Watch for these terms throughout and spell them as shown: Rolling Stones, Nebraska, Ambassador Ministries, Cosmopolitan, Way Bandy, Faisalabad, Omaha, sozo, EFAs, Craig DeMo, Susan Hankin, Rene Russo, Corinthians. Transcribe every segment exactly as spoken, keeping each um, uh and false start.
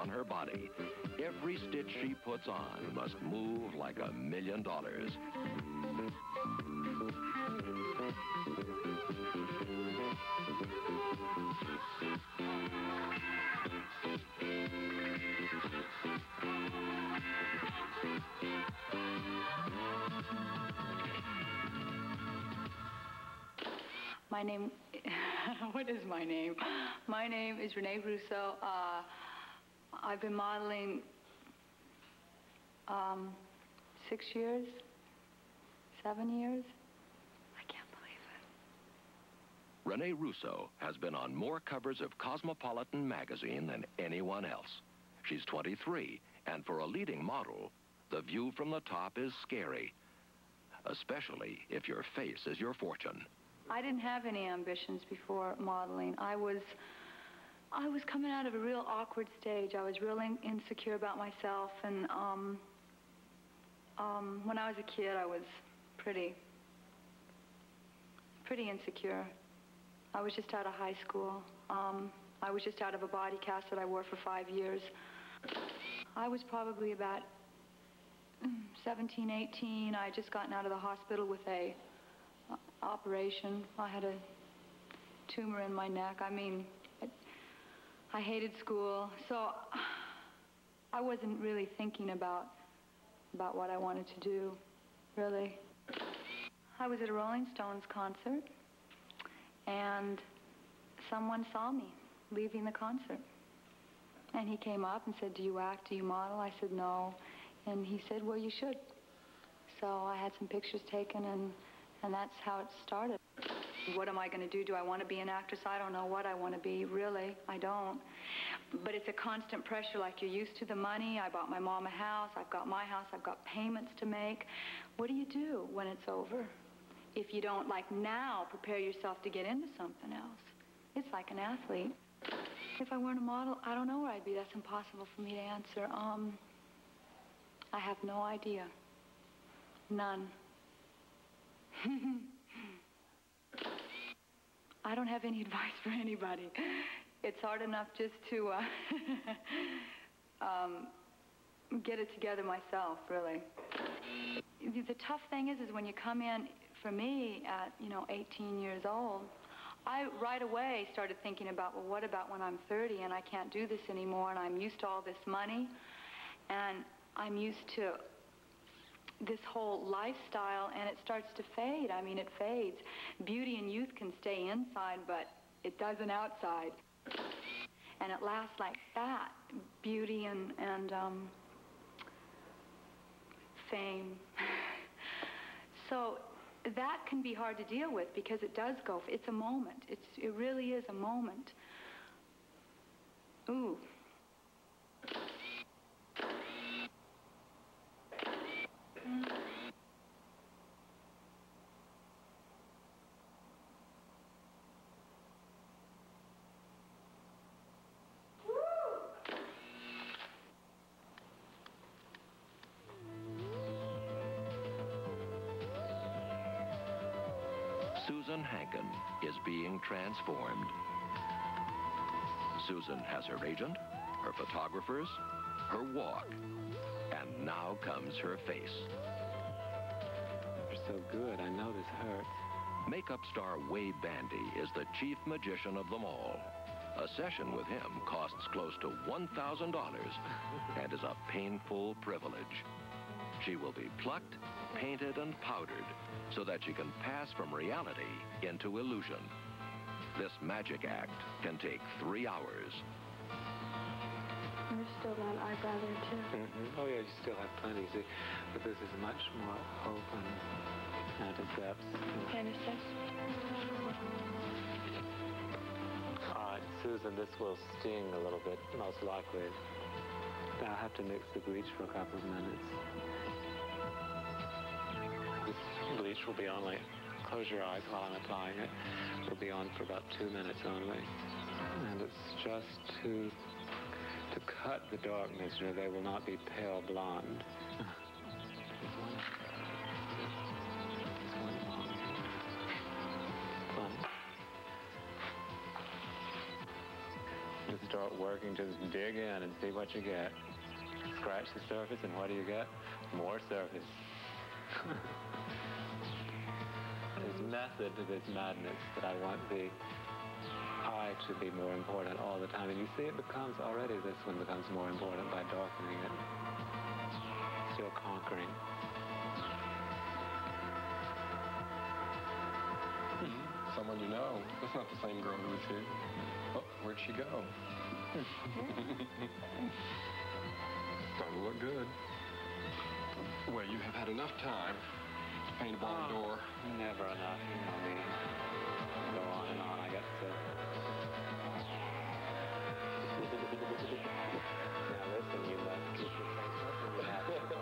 On her body. Every stitch she puts on must move like a million dollars. My name, what is my name? My name is Rene Russo. Uh, I've been modeling um, six years, seven years. I can't believe it. Rene Russo has been on more covers of Cosmopolitan magazine than anyone else. She's twenty-three, and for a leading model, the view from the top is scary, especially if your face is your fortune. I didn't have any ambitions before modeling. I was... I was coming out of a real awkward stage. I was really insecure about myself, and um, um, when I was a kid, I was pretty, pretty insecure. I was just out of high school. Um, I was just out of a body cast that I wore for five years. I was probably about seventeen, eighteen. I had just gotten out of the hospital with a uh, operation. I had a tumor in my neck. I mean. I hated school, so I wasn't really thinking about, about what I wanted to do, really. I was at a Rolling Stones concert, and someone saw me leaving the concert. And he came up and said, "Do you act? Do you model?" I said, "No." And he said, "Well, you should." So I had some pictures taken, and, and that's how it started. What am I going to do? Do I want to be an actress? I don't know what I want to be, really. I don't. But it's a constant pressure, like you're used to the money. I bought my mom a house. I've got my house. I've got payments to make. What do you do when it's over? If you don't, like now, prepare yourself to get into something else. It's like an athlete. If I weren't a model, I don't know where I'd be. That's impossible for me to answer. Um, I have no idea. None. I don't have any advice for anybody. It's hard enough just to uh, um, get it together myself, really. The tough thing is, is when you come in, for me, at, you know, eighteen years old, I right away started thinking about, well, what about when I'm thirty and I can't do this anymore and I'm used to all this money and I'm used to this whole lifestyle, and it starts to fade. I mean, it fades. Beauty and youth can stay inside, but it doesn't outside. And it lasts like that. Beauty and, and um, fame. So that can be hard to deal with because it does go, it's a moment. It's, it really is a moment. Ooh. Susan Hankin is being transformed. Susan has her agent, her photographers, her walk, and now comes her face. You're so good, I know this hurts. Makeup star Way Bandy is the chief magician of them all. A session with him costs close to one thousand dollars and is a painful privilege. She will be plucked, painted, and powdered so that she can pass from reality into illusion. This magic act can take three hours. You're still that eyebrow there, too. Mm-hmm. Oh, yeah, you still have plenty, see? But this is much more open and in depth. Uh, Susan, this will sting a little bit, most likely. I'll have to mix the bleach for a couple of minutes. This bleach will be on, like, close your eyes while I'm applying it. It will be on for about two minutes only. And it's just to, to cut the darkness so they will not be pale blonde. Just start working, just dig in and see what you get. Scratch the surface, and what do you get? More surface. There's method to this madness that I want the eye to be more important all the time. And you see it becomes, already this one becomes more important by darkening it. Still conquering. Someone you know. That's not the same girl who was here. Oh, where'd she go? Starting to look good. Well, you have had enough time to paint a barn oh, door. Never enough, you know me. Go on and on, I guess. To... Now listen, you must keep the same person you have to go.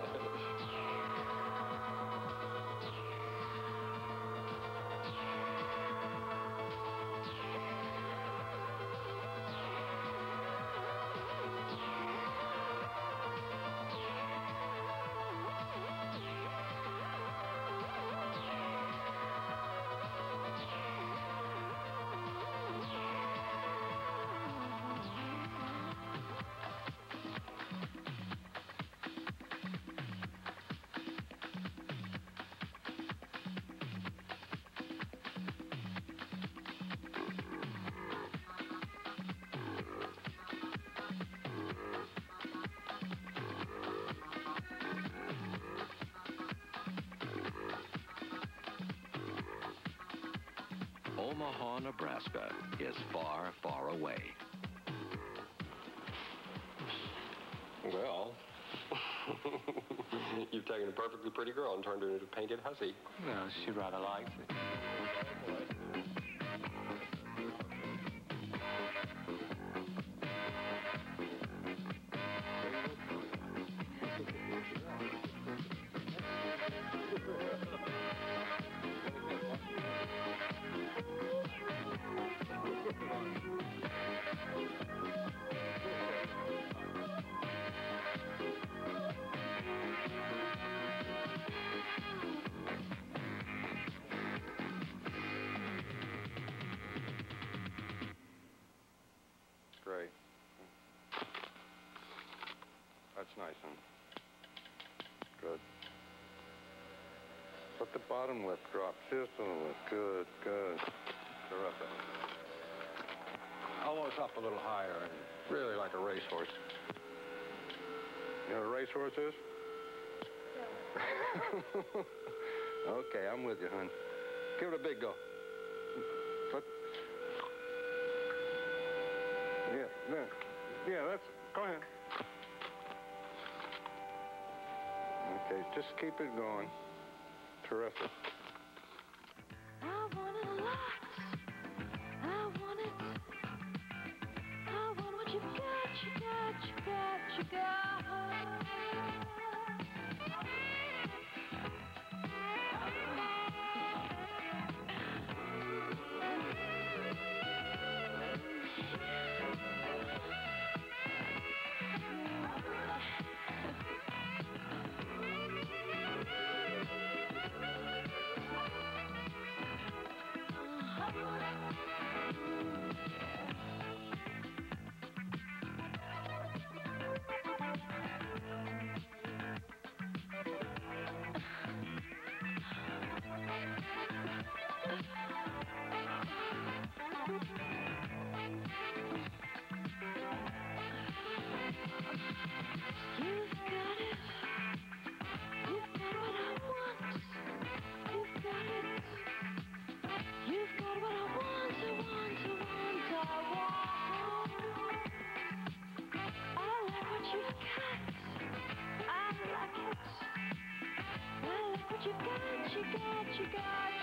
Omaha, Nebraska is far, far away. Well, you've taken a perfectly pretty girl and turned her into a painted hussy. Well, she rather likes it. Nice and good. Let the bottom lip drop just a little. Good, good. Terrific. Almost up a little higher. Really like a racehorse. You know what a racehorse is? Yeah. Okay, I'm with you, hon. Give it a big go. Let... Yeah, yeah, yeah, that's... Go ahead. Okay, just keep it going. Terrific. I want it a lot. I want it. I want what you got, you got, you got, you you got, you got, you got.